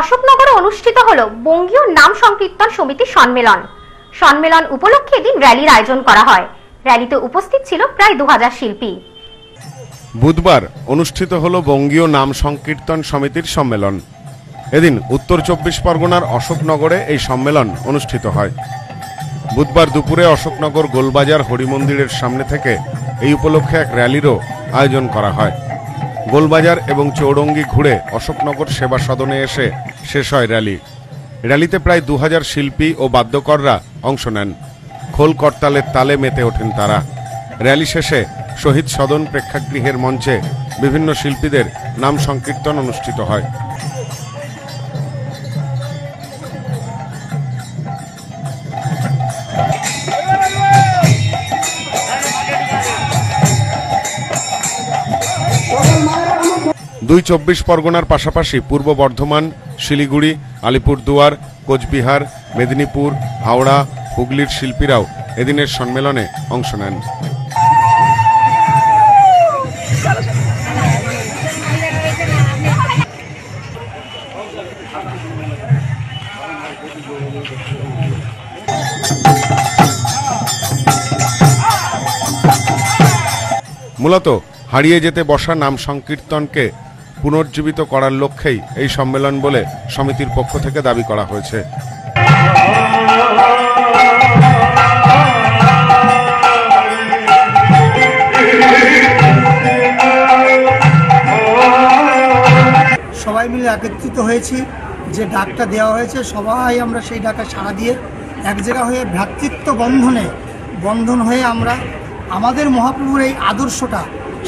অশোকনগরে অনুষ্ঠিত হলো বঙ্গীয় নাম সংকীর্তন সমিতি সম্মেলন। সম্মেলন উপলক্ষে এদিন র্যালির আয়োজন করা হয়। র্যালিতে উপস্থিত ছিল প্রায় ২০০০ শিল্পী। বুধবার অনুষ্ঠিত হলো বঙ্গীয় নাম সংকীর্তন সমিতির সম্মেলন। এদিন উত্তর ২৪ পরগনার অশোকনগরে এই সম্মেলন অনুষ্ঠিত হয়। বুধবার দুপুরে অশোকনগর গোলবাজার হরিমন্দিরের সামনে থেকে এই উপলক্ষে এক র্যালিরও আয়োজন করা হয়। গোলবাজার এবং চৌরঙ্গি ঘুরে অশোকনগর সেবা সদনে এসে শেষ হয় র্যালি। র্যালিতে প্রায় ২০০০ শিল্পী ও বাদ্যকররা অংশ নেন। খোল করতালের তালে মেতে ওঠেন তারা। র্যালি শেষে শহীদ সদন প্রেক্ষাগৃহের মঞ্চে বিভিন্ন শিল্পীদের নাম সংকীর্তন অনুষ্ঠিত হয়। দুই ২৪ পরগনার পাশাপাশি পূর্ব বর্ধমান, শিলিগুড়ি, আলিপুরদুয়ার, কোচবিহার, মেদিনীপুর, হাওড়া, হুগলির শিল্পীরাও এদিনের সম্মেলনে অংশ নেন। মূলত হারিয়ে যেতে বসা নাম সংকীর্তনকে পুনর্জীবিত করার লক্ষ্যেই এই সম্মেলন বলে সমিতির পক্ষ থেকে দাবি করা হয়েছে। সবাই মিলে একত্রিত হয়েছি, যে ডাকটা দেওয়া হয়েছে সবাই আমরা সেই ডাকে সাড়া দিয়ে এক জায়গা হয়ে ভ্রাতৃত্ব বন্ধন হয়ে আমরা আমাদের মহাপ্রভুর এই আদর্শটা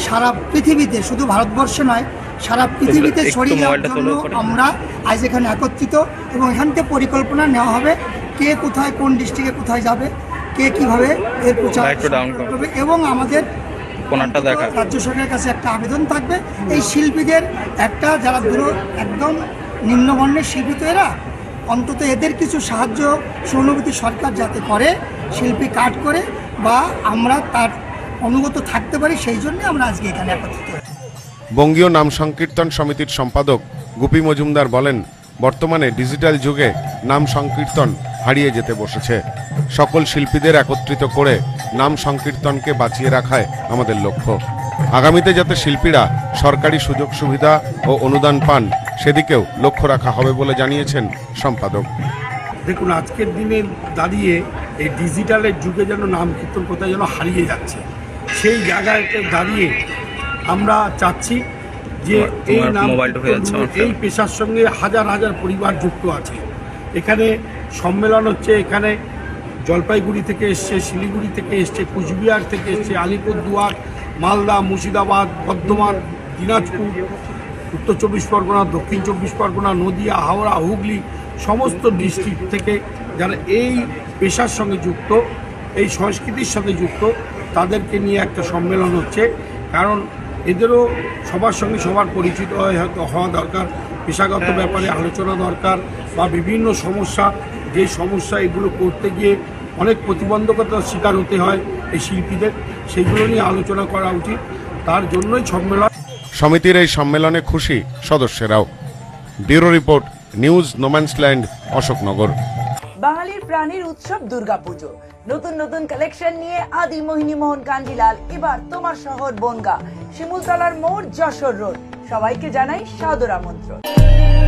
সারা পৃথিবীতে, শুধু ভারতবর্ষে নয়, সারা পৃথিবীতে ছড়িয়ে দেওয়ার জন্য আমরা আজ এখানে একত্রিত। এবং এখান থেকে পরিকল্পনা নেওয়া হবে কে কোথায়, কোন ডিস্ট্রিক্টে কোথায় যাবে, কে কীভাবে এর প্রচার করবে। এবং আমাদের রাজ্য সরকারের কাছে একটা আবেদন থাকবে এই শিল্পীদের একটা, যারা একদম নিম্নবর্ণের শিল্পী তো এরা, অন্তত এদের কিছু সাহায্য সহানুভূতি সরকার যাতে করে, শিল্পী কার্ড করে বা আমরা তার অনুগত থাকতে পারি, সেই জন্য আমরা আজকে এখানে একত্রিত। বঙ্গীয় নাম সংকীর্তন সমিতির সম্পাদক গুপি মজুমদার বলেন, বর্তমানে ডিজিটাল যুগে নাম সংকীর্তন হারিয়ে যেতে বসেছে। সকল শিল্পীদের একত্রিত করে নাম সংকীর্তনকে বাঁচিয়ে রাখায় আমাদের লক্ষ্য। আগামীতে যাতে শিল্পীরা সরকারি সুযোগ সুবিধা ও অনুদান পান সেদিকেও লক্ষ্য রাখা হবে বলে জানিয়েছেন সম্পাদক। দেখুন, আজকের দিনে দাঁড়িয়ে এই ডিজিটালের যুগে যেন নাম কীর্তন কোথায় যেন হারিয়ে যাচ্ছে, সেই জায়গাতে দাঁড়িয়ে আমরা চাচ্ছি যে এই নাম, এই পেশার সঙ্গে হাজার হাজার পরিবার যুক্ত আছে। এখানে সম্মেলন হচ্ছে, এখানে জলপাইগুড়ি থেকে এসছে, শিলিগুড়ি থেকে এসছে, কুচবিহার থেকে এসছে, আলিপুরদুয়ার, মালদা, মুর্শিদাবাদ, বর্ধমান, দিনাজপুর, উত্তর ২৪ পরগনা, দক্ষিণ ২৪ পরগনা, নদিয়া, হাওড়া, হুগলি, সমস্ত ডিস্ট্রিক্ট থেকে যারা এই পেশার সঙ্গে যুক্ত, এই সংস্কৃতির সঙ্গে যুক্ত, তাদেরকে নিয়ে একটা সম্মেলন হচ্ছে। কারণ এদেরও সবার সঙ্গে সবার পরিচিত হয়তো হওয়া দরকার, পেশাগত ব্যাপারে আলোচনা দরকার, বা বিভিন্ন সমস্যা, যে সমস্যা এগুলো করতে গিয়ে অনেক প্রতিবন্ধকতার শিকার হতে হয় এই শিল্পীদের, সেইগুলো নিয়ে আলোচনা করা উচিত, তার জন্যই সম্মেলন। সমিতির এই সম্মেলনে খুশি সদস্যরাও। Bureau report, news no man's land, Ashoknagar. বাঙালির প্রাণের উৎসব দুর্গাপুজো, নতুন নতুন কালেকশন নিয়ে আদি মোহিনী মোহন কান্ডিলাল এবার তোমার শহর বনগা, শিমুলতলার মোড়, যশোর রোড। সবাইকে জানাই সাদর আমন্ত্রণ।